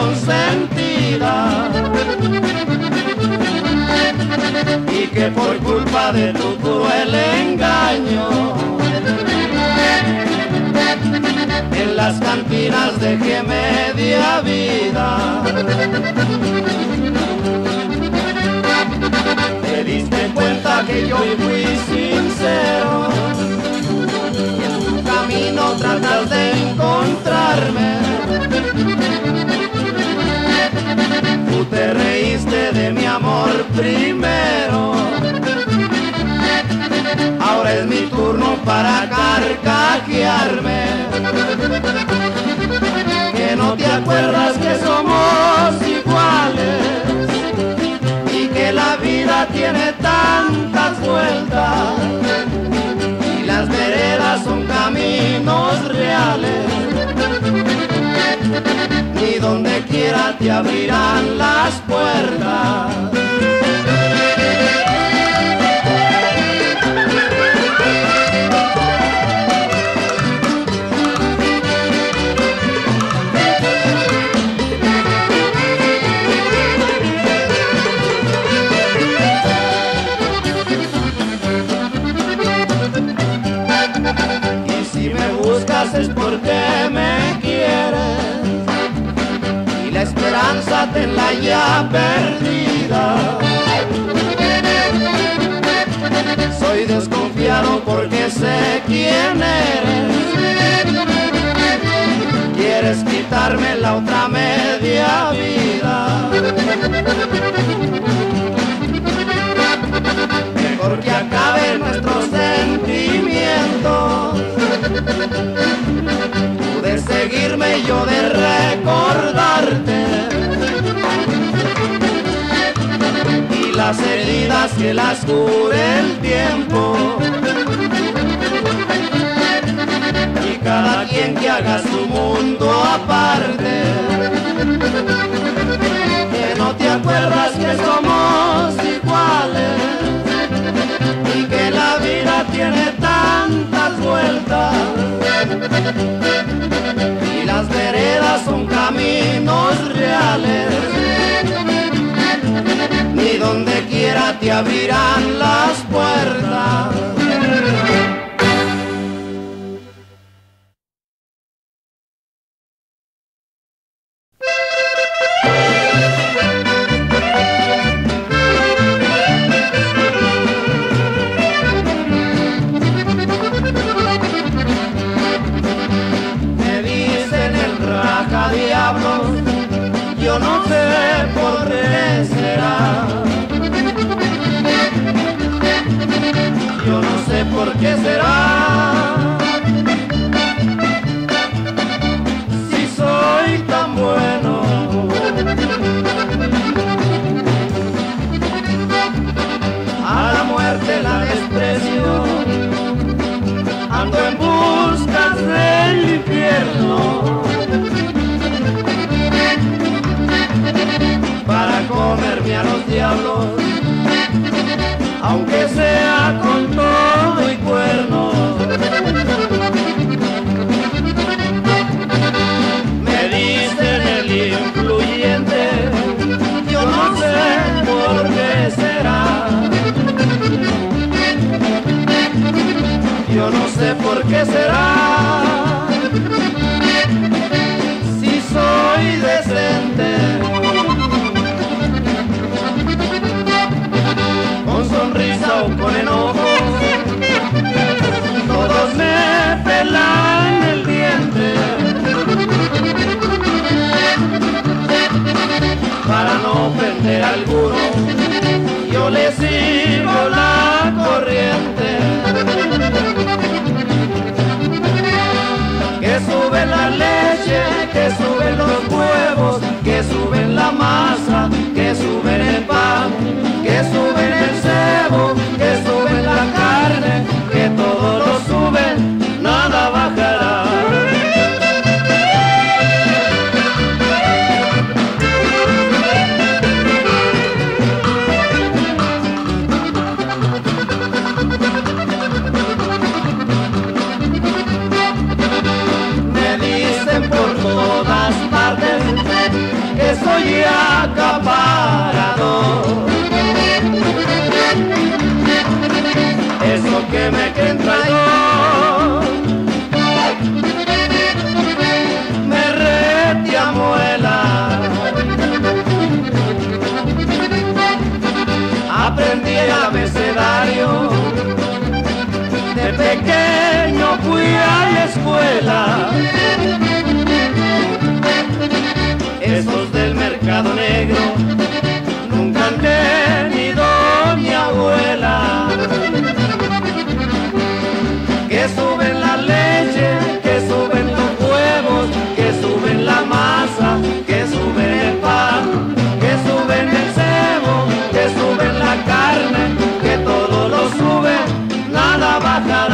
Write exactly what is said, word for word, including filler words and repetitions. consentida, y que por culpa de tu cruel engaño en las cantinas dejé media vida. Te diste cuenta que yo fui sincero y en tu camino tratas de encontrarme. Tú te reíste de mi amor primero, ahora es mi turno para carcajearme. Que no te acuerdas que somos iguales y que la vida tiene tantas vueltas y las veredas son caminos reales. Y donde quiera te abrirán las puertas. Y si me buscas es porque me quieres, la esperanza tenla ya perdida. Soy desconfiado porque sé quién eres. Quieres quitarme la otra media vida. Mejor que acaben nuestros sentimientos. Tú de seguirme y yo de recordarte. Las heridas que las cure el tiempo, y cada quien que haga su mundo aparte. Que no te acuerdas que somos iguales y que la vida tiene tantas vueltas y las veredas son caminos reales. Y donde quiera te abrirán las puertas. Por todas partes soy acaparador. Eso que me creen traidor me rete a muela. Aprendí el abecedario, de pequeño fui a la escuela. Esos del mercado negro nunca han tenido mi abuela, que suben la leche, que suben los huevos, que suben la masa, que suben el pan, que suben el cebo, que suben la carne, que todo lo sube, nada bajará.